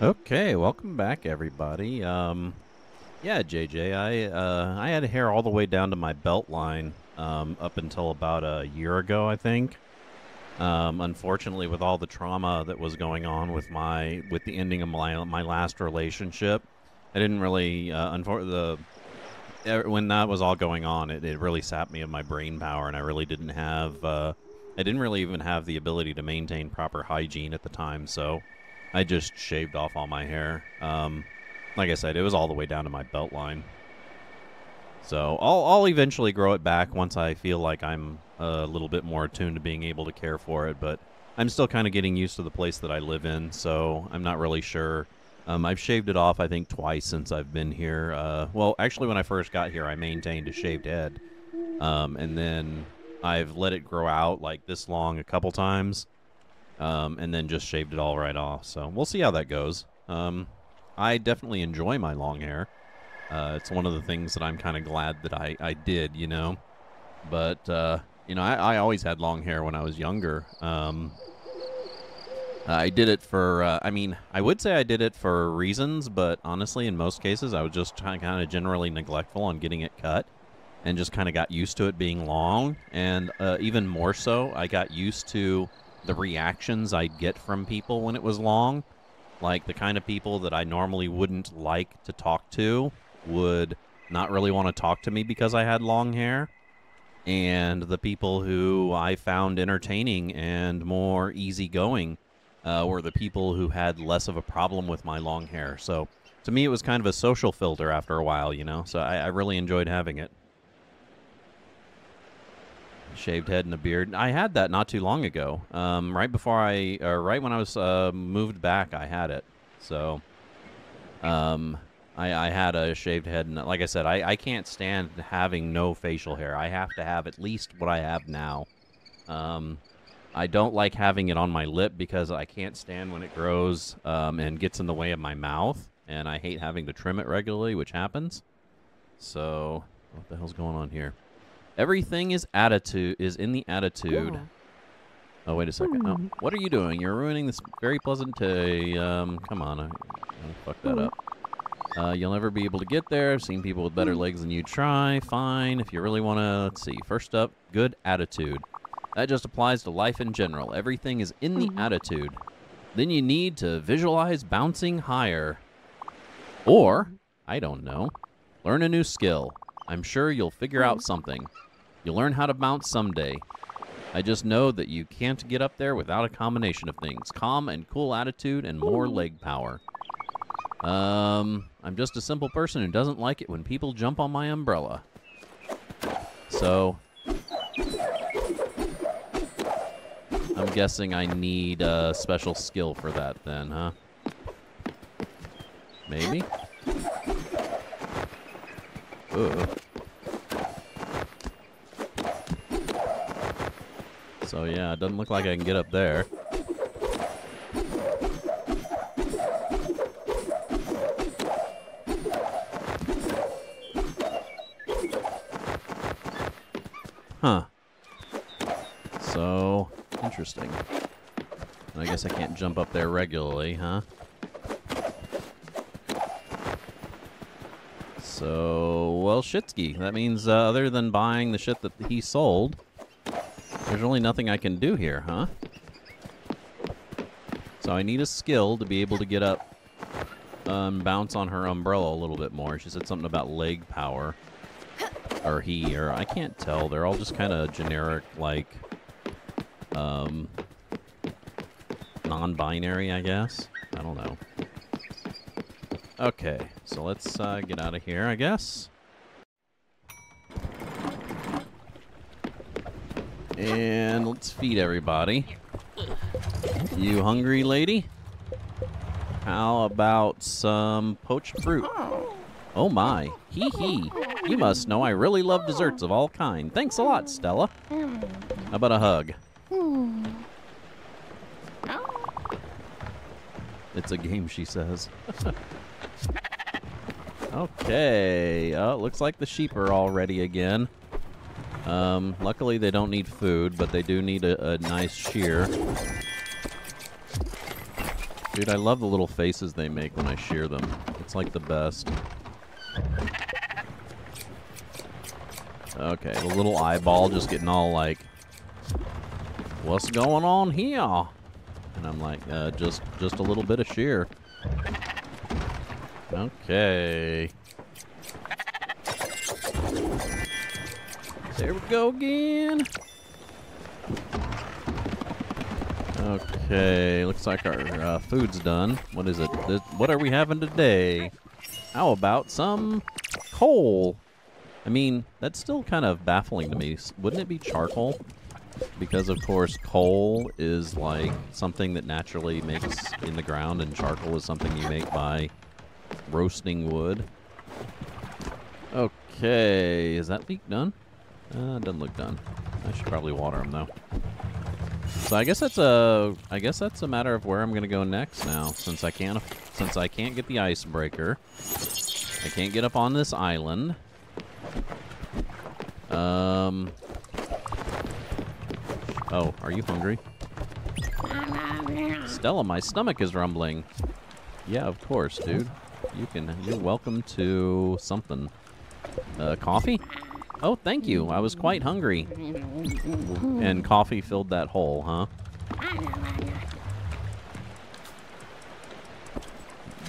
Okay, welcome back, everybody. Yeah, JJ, I had hair all the way down to my belt line up until about a year ago, I think. Unfortunately, with all the trauma that was going on with the ending of my last relationship, I didn't really when that was all going on, it really sapped me of my brain power, and I really didn't have I didn't really even have the ability to maintain proper hygiene at the time, so I just shaved off all my hair. Like I said, it was all the way down to my belt line. So I'll eventually grow it back once I feel like I'm a little bit more attuned to being able to care for it, but I'm still kind of getting used to the place that I live in, so I'm not really sure. I've shaved it off, I think, twice since I've been here. Well, actually, when I first got here, I maintained a shaved head, and then I've let it grow out like this long a couple times, and then just shaved it all right off. So we'll see how that goes. I definitely enjoy my long hair. It's one of the things that I'm kind of glad that I did, you know. But, you know, I always had long hair when I was younger. I did it for, I mean, I would say I did it for reasons, but honestly, in most cases, I was just kind of generally neglectful on getting it cut and just kind of got used to it being long. And even more so, I got used to the reactions I'd get from people when it was long. Like, the kind of people that I normally wouldn't like to talk to would not really want to talk to me because I had long hair. And the people who I found entertaining and more easygoing were the people who had less of a problem with my long hair. So, to me, it was kind of a social filter after a while, you know? So, I really enjoyed having it. Shaved head and a beard. I had that not too long ago. Right before right when I was moved back, I had it. So, I had a shaved head, and like I said, I can't stand having no facial hair. I have to have at least what I have now. I don't like having it on my lip because I can't stand when it grows and gets in the way of my mouth, and I hate having to trim it regularly, which happens. So, what the hell's going on here? Everything is in the attitude. Yeah. Oh, wait a second. Oh, what are you doing? You're ruining this very pleasant day. Come on. I fucked that up. You'll never be able to get there. I've seen people with better legs than you try. Fine. If you really want to, let's see. First up, good attitude. That just applies to life in general. Everything is in the attitude. Then you need to visualize bouncing higher. Or, I don't know, learn a new skill. I'm sure you'll figure out something. You'll learn how to bounce someday. I just know that you can't get up there without a combination of things. Calm and cool attitude and more leg power. I'm just a simple person who doesn't like it when people jump on my umbrella. So, I'm guessing I need a special skill for that then, huh? Maybe? Ooh. So yeah, it doesn't look like I can get up there. Huh. So, interesting. And I guess I can't jump up there regularly, huh? So, well, shitski. That means other than buying the shit that he sold, there's really nothing I can do here, huh? So I need a skill to be able to get up bounce on her umbrella a little bit more. She said something about leg power. Or he, or I can't tell. They're all just kind of generic, like, non-binary, I guess. I don't know. Okay, so let's get out of here, I guess. And let's feed everybody. You hungry, lady? How about some poached fruit? Oh my, hee hee. You must know I really love desserts of all kinds. Thanks a lot, Stella. How about a hug? It's a game, she says. Okay. Oh, it looks like the sheep are all ready again. Luckily, they don't need food, but they do need a nice shear. Dude, I love the little faces they make when I shear them. It's like the best. Okay, the little eyeball just getting all like, what's going on here? And I'm like, just a little bit of shear. Okay. There we go again. Okay, looks like our food's done. What is it? What are we having today? How about some coal? I mean, that's still kind of baffling to me. Wouldn't it be charcoal? Because, of course, coal is like something that naturally makes in the ground, and charcoal is something you make by roasting wood. Okay, is that leak done? Doesn't look done. I should probably water them though. So I guess that's a matter of where I'm gonna go next now, since I can't get the icebreaker. I can't get up on this island. Oh, are you hungry? Stella, my stomach is rumbling. Yeah, of course, dude. You're welcome to something. Coffee? Oh, thank you. I was quite hungry. And coffee filled that hole, huh?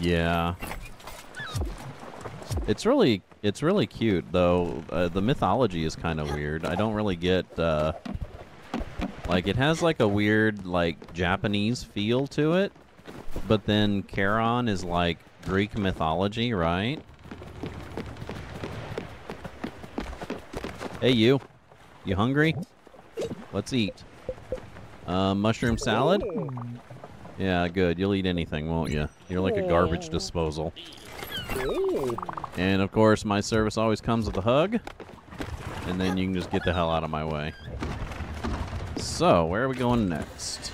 Yeah. It's really cute, though. The mythology is kind of weird. I don't really get, like, it has, like, a weird, like, Japanese feel to it. But then Charon is, like, Greek mythology, right? Hey, you. You hungry? Let's eat. Mushroom salad? Yeah, good. You'll eat anything, won't you? You're like a garbage disposal. And, of course, my service always comes with a hug. And then you can just get the hell out of my way. So, where are we going next?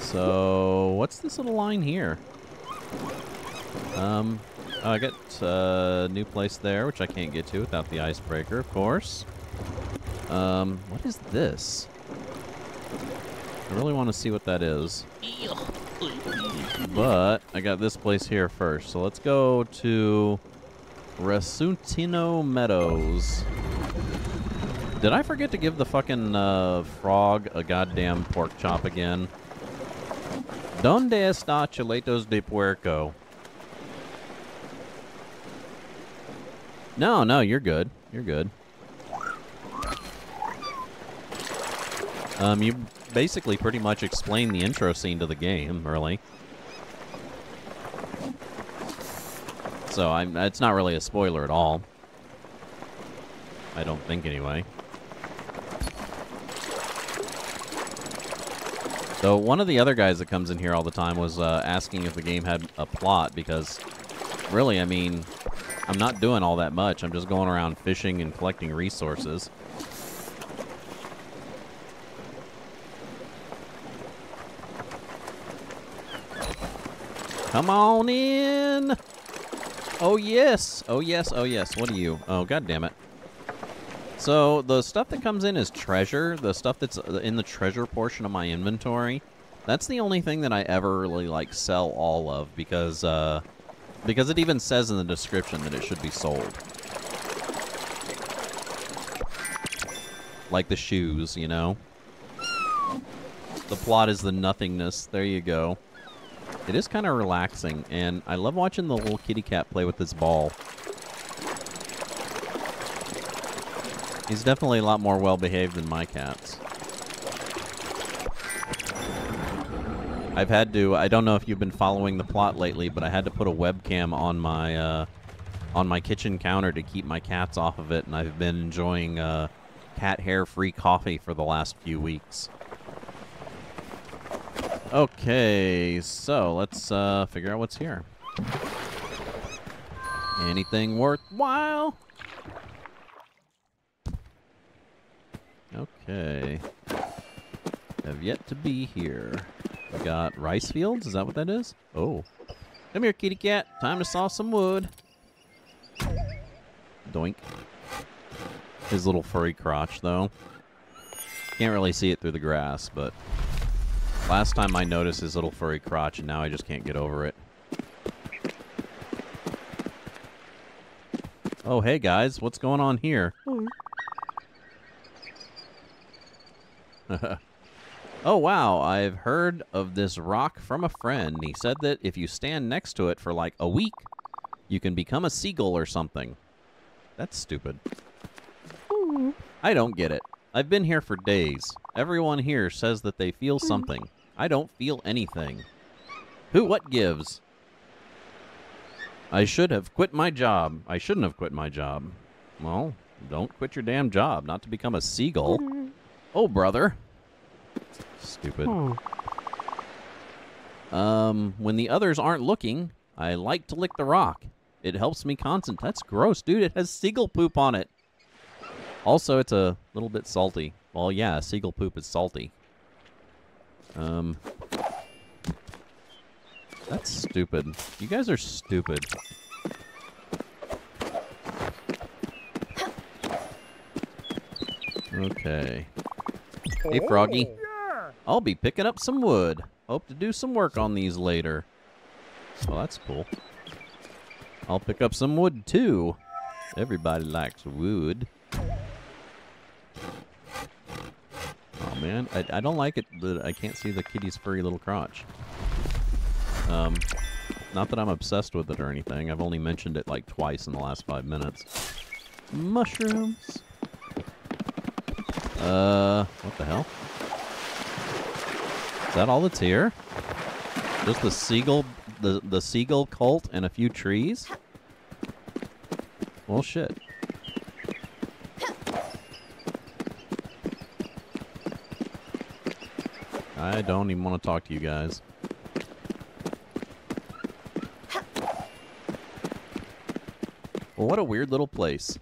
So, what's this little line here? Oh, I got a new place there, which I can't get to without the icebreaker, of course. What is this? I really want to see what that is. But I got this place here first, so let's go to Resuntino Meadows. Did I forget to give the fucking frog a goddamn pork chop again? Donde está Chiletos de Puerco? No, you're good. You're good. You basically pretty much explained the intro scene to the game, really. So it's not really a spoiler at all. I don't think, anyway. So one of the other guys that comes in here all the time was asking if the game had a plot, because really, I mean, I'm not doing all that much. I'm just going around fishing and collecting resources. Come on in! Oh yes! Oh yes, oh yes. What are you? Oh, god damn it. So, the stuff that comes in is treasure. The stuff that's in the treasure portion of my inventory. That's the only thing that I ever really, like, sell all of, because it even says in the description that it should be sold. Like the shoes, you know? The plot is the nothingness. There you go. It is kind of relaxing, and I love watching the little kitty cat play with this ball. He's definitely a lot more well-behaved than my cats. I've had to, I don't know if you've been following the plot lately, but I had to put a webcam on my kitchen counter to keep my cats off of it, and I've been enjoying cat hair-free coffee for the last few weeks. Okay, so let's figure out what's here. Anything worthwhile? Okay. Have yet to be here. We got rice fields? Is that what that is? Oh. Come here, kitty cat. Time to saw some wood. Doink. His little furry crotch, though. can't really see it through the grass, but last time I noticed his little furry crotch, and now I just can't get over it. Oh, hey guys, what's going on here? Oh, wow, I've heard of this rock from a friend. He said that if you stand next to it for like a week, you can become a seagull or something. That's stupid. I don't get it. I've been here for days. Everyone here says that they feel something. I don't feel anything. Who what gives? I should have quit my job. I shouldn't have quit my job. Well, don't quit your damn job, not to become a seagull. Oh, brother. Stupid. When the others aren't looking, I like to lick the rock. It helps me concentrate. That's gross, dude. It has seagull poop on it. Also, it's a little bit salty. Well, yeah, seagull poop is salty. That's stupid. You guys are stupid. Okay. Hey, Froggy. I'll be picking up some wood. Hope to do some work on these later. Well, that's cool. I'll pick up some wood, too. Everybody likes wood. Oh, man. I don't like it that I can't see the kitty's furry little crotch. Not that I'm obsessed with it or anything. I've only mentioned it like twice in the last 5 minutes. Mushrooms. What the hell? Is that all that's here? Just the seagull, the seagull cult and a few trees? Well, shit. I don't even want to talk to you guys. Well, what a weird little place.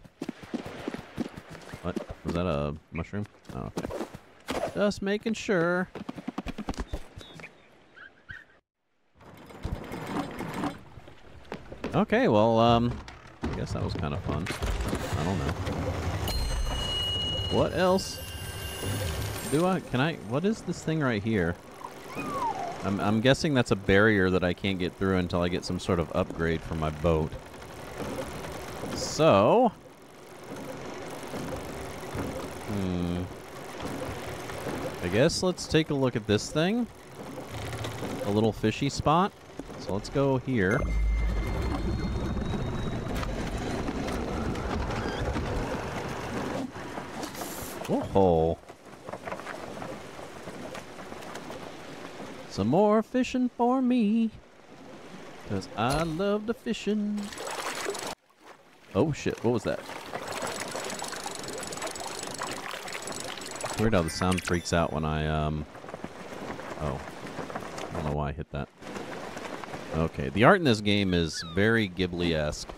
What? Was that a mushroom? Oh, okay. Just making sure. Okay, well, I guess that was kind of fun. I don't know. What else? What is this thing right here? I'm guessing that's a barrier that I can't get through until I get some sort of upgrade for my boat. So... I guess let's take a look at this thing. A little fishy spot. So let's go here. Whoa. Some more fishing for me, 'cause I love the fishing. Oh shit, what was that? Weird how the sound freaks out when I, oh, I don't know why I hit that. Okay, the art in this game is very Ghibli-esque.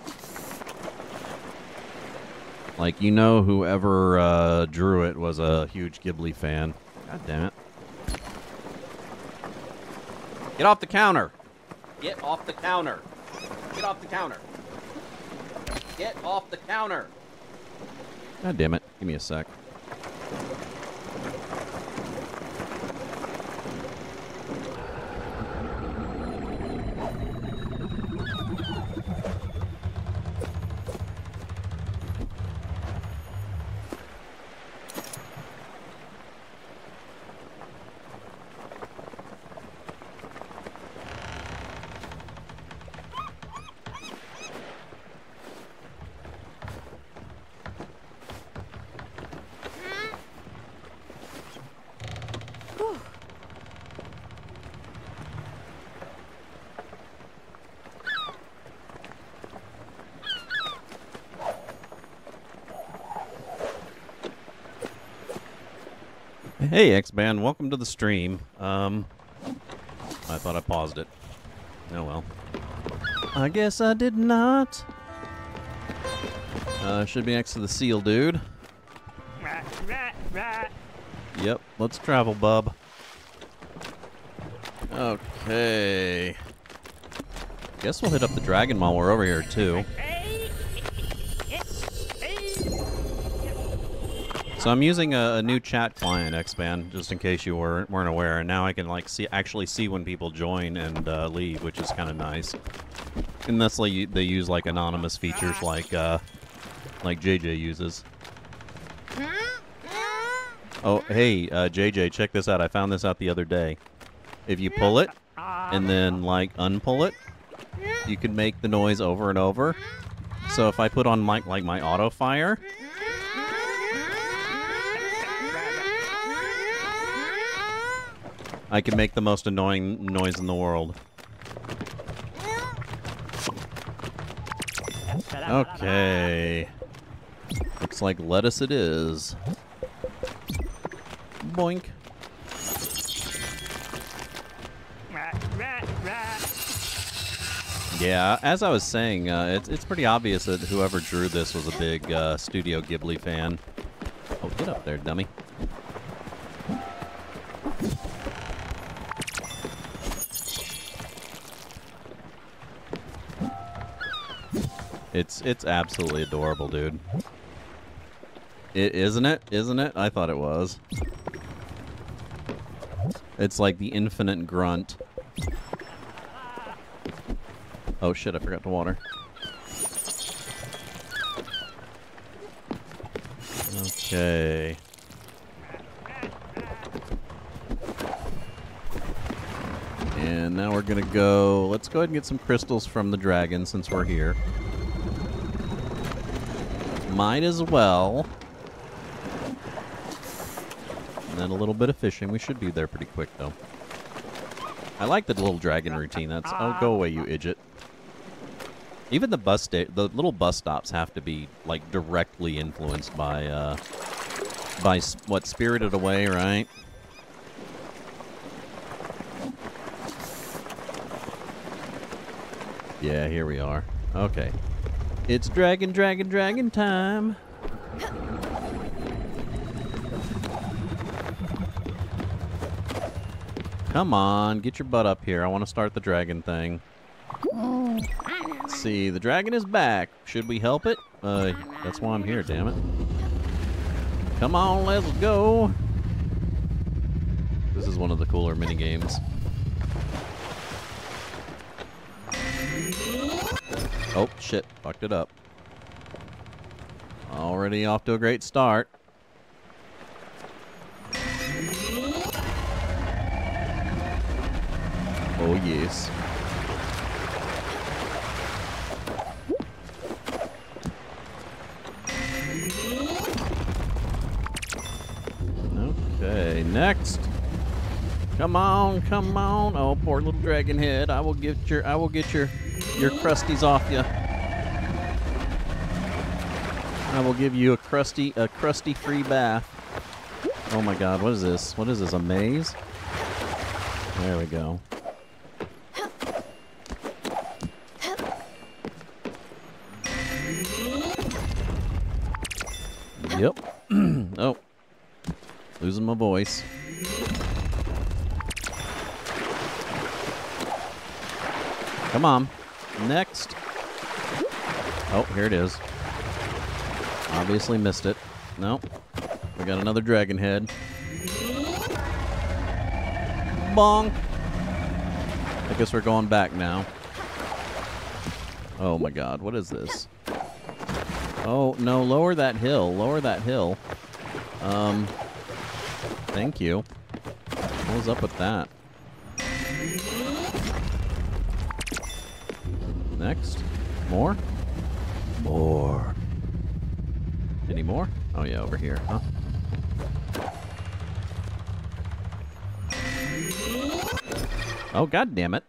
Like, you know whoever drew it was a huge Ghibli fan. God damn it. Get off the counter! Get off the counter! Get off the counter! Get off the counter! God damn it. Give me a sec. Hey, X-Band, welcome to the stream. I thought I paused it. Oh, well. I guess I did not. Should be next to the seal, dude. Yep, let's travel, bub. Okay. Guess we'll hit up the dragon while we're over here, too. So I'm using a new chat client, X-Band, just in case you weren't aware, and now I can like actually see when people join and leave, which is kind of nice. Unless like, they use like anonymous features like JJ uses. Oh, hey, JJ, check this out. I found this out the other day. If you pull it and then like unpull it, you can make the noise over and over. So if I put on like my auto fire, I can make the most annoying noise in the world. Okay. Looks like lettuce it is. Boink. Yeah, as I was saying, it's pretty obvious that whoever drew this was a big Studio Ghibli fan. Oh, get up there, dummy. It's absolutely adorable, dude. Isn't it? I thought it was. It's like the infinite grunt. Oh shit, I forgot the water. Okay. And now we're gonna go... Let's go ahead and get some crystals from the dragon since we're here. Might as well. And then a little bit of fishing. We should be there pretty quick, though. I like the little dragon routine. That's... Oh, go away, you idiot. Even the bus the little bus stops have to be, like, directly influenced by what, Spirited Away, right? Yeah, here we are. Okay. It's dragon time. Come on, get your butt up here. I want to start the dragon thing. Let's see, the dragon is back. Should we help it? That's why I'm here, damn it. Come on, let's go. This is one of the cooler minigames. Oh, shit. Fucked it up. Already off to a great start. Oh, yes. Okay, next. Come on. Oh, poor little dragon head. I will get your crusties off you. I will give you a crusty free bath. Oh my God, what is this? What is this, a maze? There we go. Yep. Oh, losing my voice. Come on. Next. Oh, here it is. Obviously missed it. Nope. We got another dragon head. Bong. I guess we're going back now. Oh my God, what is this? Oh no, lower that hill. Thank you. What was up with that? Next. More. Any more? Oh yeah, over here, huh? Oh, God damn it.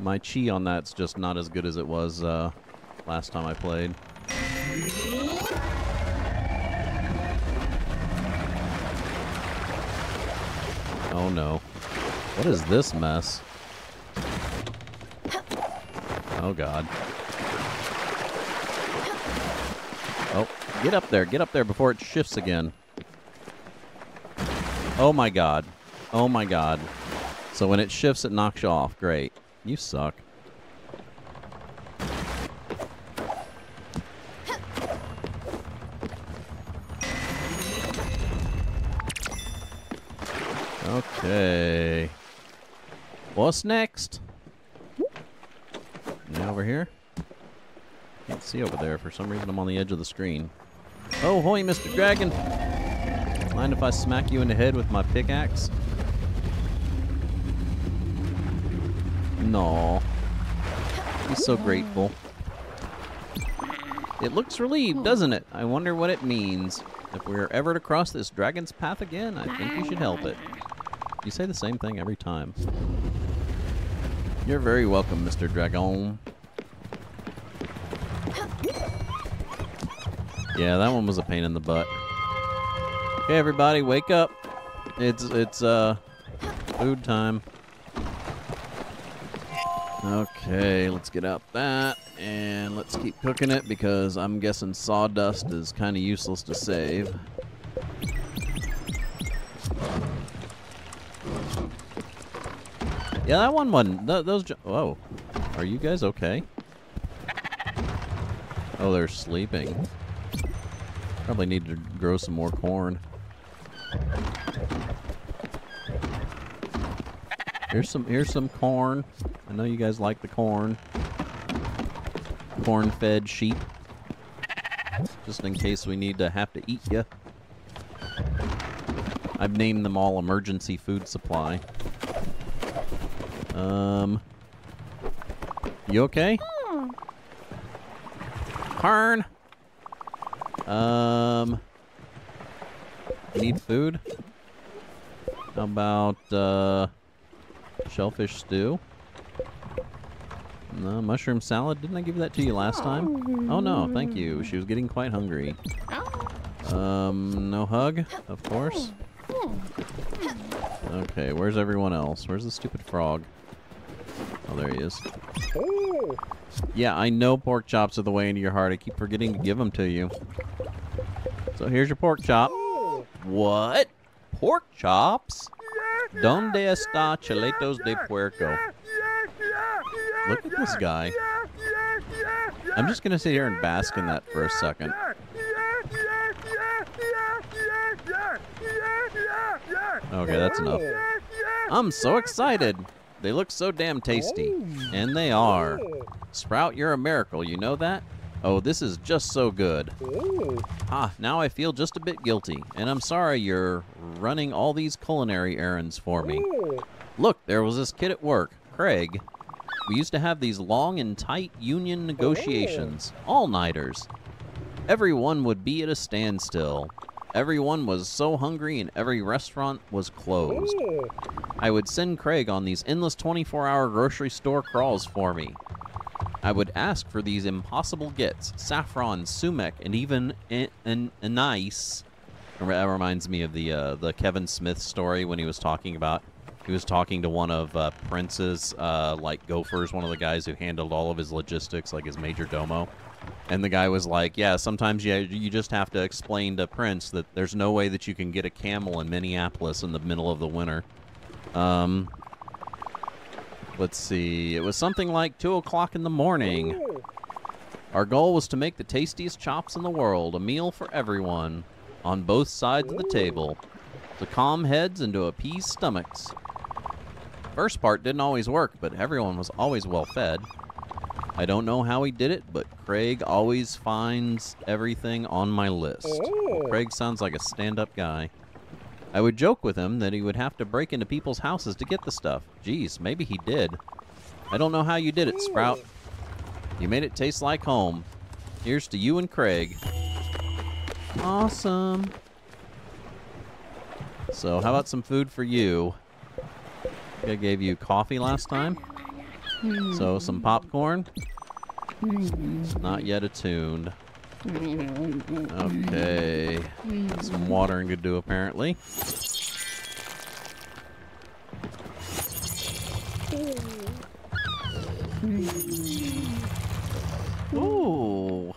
My chi on that's just not as good as it was last time I played. Oh no. What is this mess? Oh, God. Oh, get up there before it shifts again. Oh, my God. So when it shifts, it knocks you off. Great. You suck. Okay. What's next? Now over here. Can't see over there. For some reason, I'm on the edge of the screen. Oh, hoy, Mr. Dragon. Mind if I smack you in the head with my pickaxe? No. He's so grateful. It looks relieved, doesn't it? I wonder what it means. If we're ever to cross this dragon's path again, I think we should help it. You say the same thing every time. You're very welcome, Mr. Dragon. Yeah, that one was a pain in the butt. Hey, everybody, wake up. It's food time. Okay, let's get out that, and let's keep cooking it, because I'm guessing sawdust is kind of useless to save. Yeah, that one wasn't, those, whoa, are you guys okay? Oh, they're sleeping. Probably need to grow some more corn. Here's some corn. I know you guys like the corn. Corn-fed sheep. Just in case we need to have to eat ya. I've named them all emergency food supply. You okay? Corn! Need food? How about, shellfish stew? No, mushroom salad? Didn't I give that to you last time? Oh no, thank you. She was getting quite hungry. No hug, of course. Okay, where's everyone else? Where's the stupid frog? Oh, there he is. Yeah, I know pork chops are the way into your heart. I keep forgetting to give them to you. So here's your pork chop. What? Pork chops? Donde está Chiletos de Puerco? Look at this guy. I'm just gonna sit here and bask in that for a second. Okay, that's enough. I'm so excited. They look so damn tasty. And they are. Sprout, you're a miracle, you know that? Oh, this is just so good. Ah, now I feel just a bit guilty. And I'm sorry you're running all these culinary errands for me. Look, there was this kid at work, Craig. We used to have these long and tight union negotiations, all-nighters. Everyone would be at a standstill. Everyone was so hungry and every restaurant was closed. I would send Craig on these endless 24-hour grocery store crawls for me. I would ask for these impossible gets, saffron, sumac, and even anise. That reminds me of the Kevin Smith story when he was talking about... He was talking to one of Prince's, like, gophers, one of the guys who handled all of his logistics, like his major domo. And the guy was like, yeah, sometimes you just have to explain to Prince that there's no way that you can get a camel in Minneapolis in the middle of the winter. Let's see. It was something like 2 o'clock in the morning. Our goal was to make the tastiest chops in the world, a meal for everyone, on both sides of the table, to calm heads and to appease stomachs. First part didn't always work, but everyone was always well fed. I don't know how he did it, but Craig always finds everything on my list. Well, Craig sounds like a stand-up guy. I would joke with him that he would have to break into people's houses to get the stuff. Geez, maybe he did. I don't know how you did it, Sprout. You made it taste like home. Here's to you and Craig. Awesome. So, how about some food for you? I gave you coffee last time. So, some popcorn. Not yet attuned. Okay. Got some watering to do, apparently. Ooh.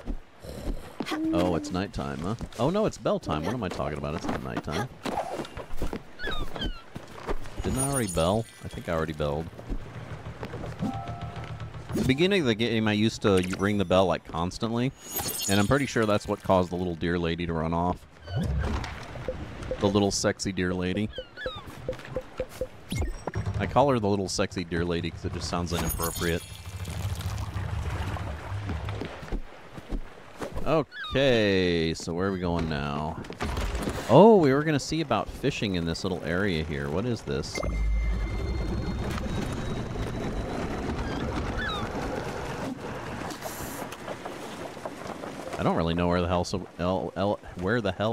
Oh, it's nighttime, huh? Oh, no, it's bell time. What am I talking about? It's not nighttime. Didn't I already bell? I think I already belled. At the beginning of the game, I used to ring the bell, like, constantly. And I'm pretty sure that's what caused the little deer lady to run off. The little sexy deer lady. I call her the little sexy deer lady because it just sounds inappropriate. Okay, so where are we going now? Oh, we were gonna see about fishing in this little area here. What is this? I don't really know where the hell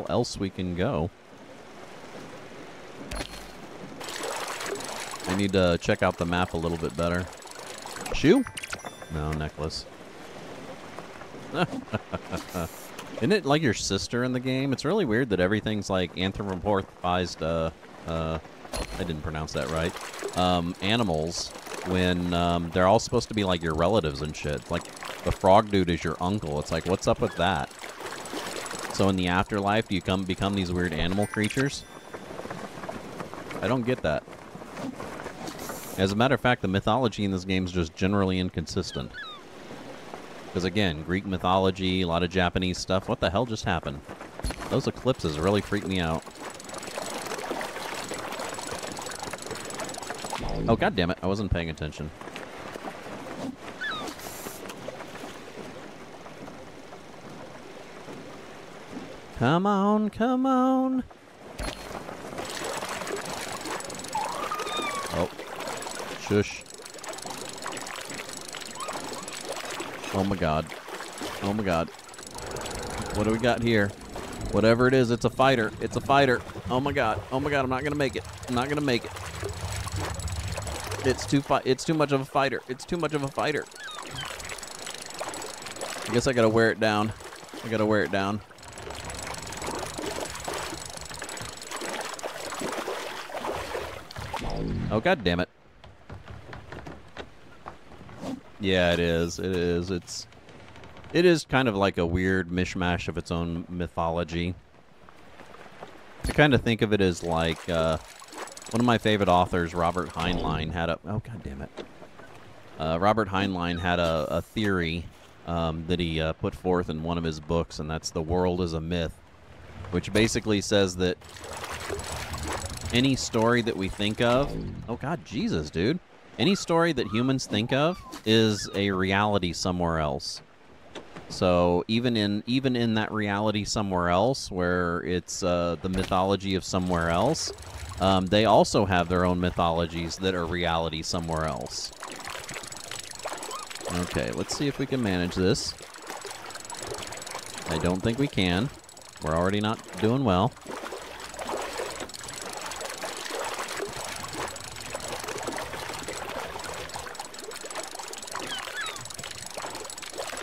else we can go. I need to check out the map a little bit better. Shoe? No, necklace. Isn't it like your sister in the game? It's really weird that everything's like anthropomorphized. I didn't pronounce that right. Animals, when they're all supposed to be like your relatives and shit. Like the frog dude is your uncle. It's like, what's up with that? So in the afterlife, do you become these weird animal creatures? I don't get that. As a matter of fact, the mythology in this game is just generally inconsistent. Because again, Greek mythology, a lot of Japanese stuff. What the hell just happened? Those eclipses really freaked me out. Oh, god damn it! I wasn't paying attention. Come on, come on. Oh, shush. Oh my god. Oh my god. What do we got here? Whatever it is, it's a fighter. It's a fighter. Oh my god. Oh my god, I'm not gonna make it. I'm not gonna make it. It's too much of a fighter. It's too much of a fighter. I guess I gotta wear it down. I gotta wear it down. Oh god damn it. Yeah, it is. It is. It is kind of like a weird mishmash of its own mythology. I kind of think of it as like one of my favorite authors, Robert Heinlein, had a Robert Heinlein had a theory that he put forth in one of his books, and that's The World is a Myth, which basically says that any story that we think of, oh god, Jesus, dude. Any story that humans think of is a reality somewhere else. So even in that reality somewhere else, where it's the mythology of somewhere else, they also have their own mythologies that are reality somewhere else. Okay, let's see if we can manage this. I don't think we can. We're already not doing well.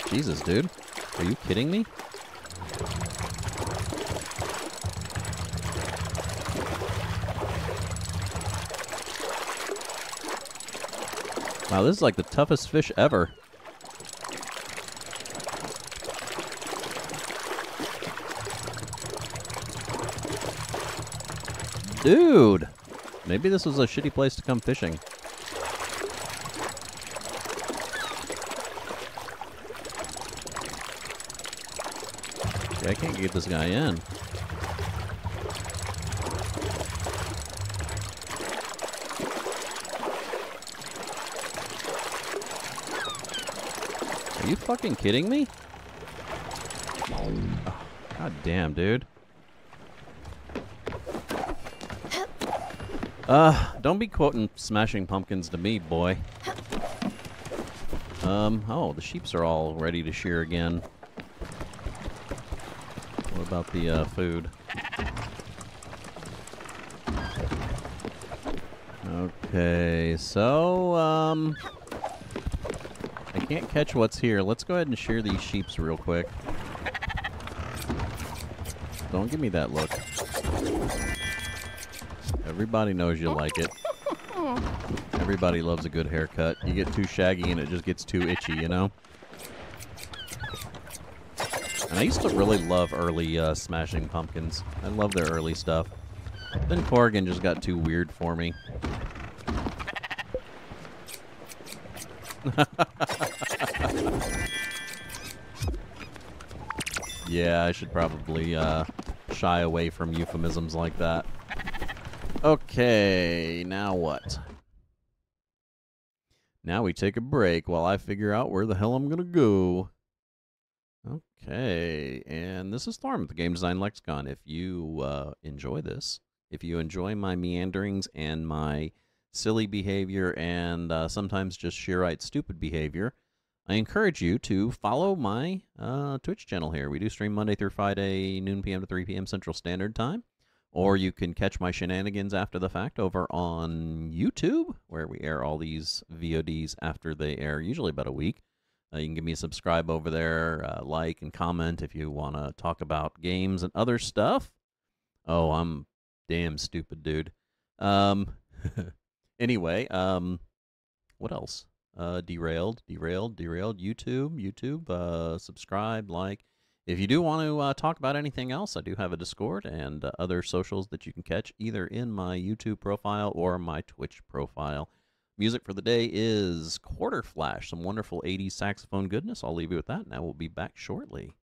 Jesus, dude. Are you kidding me? Wow, this is like the toughest fish ever. Dude! Maybe this was a shitty place to come fishing. I can't get this guy in. Are you fucking kidding me? Oh, god damn, dude. Don't be quoting Smashing Pumpkins to me, boy. Oh, the sheeps are all ready to shear again. About the food. Okay, so I can't catch what's here. Let's go ahead and shear these sheeps real quick. Don't give me that look. Everybody knows you like it. Everybody loves a good haircut. You get too shaggy and it just gets too itchy, you know? And I used to really love early Smashing Pumpkins. I love their early stuff. Then Corgan just got too weird for me. Yeah, I should probably shy away from euphemisms like that. Okay, now what? Now we take a break while I figure out where the hell I'm going to go. Okay, and this is Thorm with the Game Design Lexicon. If you enjoy this, if you enjoy my meanderings and my silly behavior and sometimes just sheerite stupid behavior, I encourage you to follow my Twitch channel here. We do stream Monday through Friday, noon p.m. to 3 p.m. Central Standard Time. Or you can catch my shenanigans after the fact over on YouTube, where we air all these VODs after they air, usually about a week. You can give me a subscribe over there, like and comment if you want to talk about games and other stuff. Oh, I'm damn stupid, dude. Anyway, what else? Derailed. YouTube, subscribe, like. If you do want to talk about anything else, I do have a Discord and other socials that you can catch either in my YouTube profile or my Twitch profile. Music for the day is Quarterflash, some wonderful 80s saxophone goodness. I'll leave you with that, and I will be back shortly.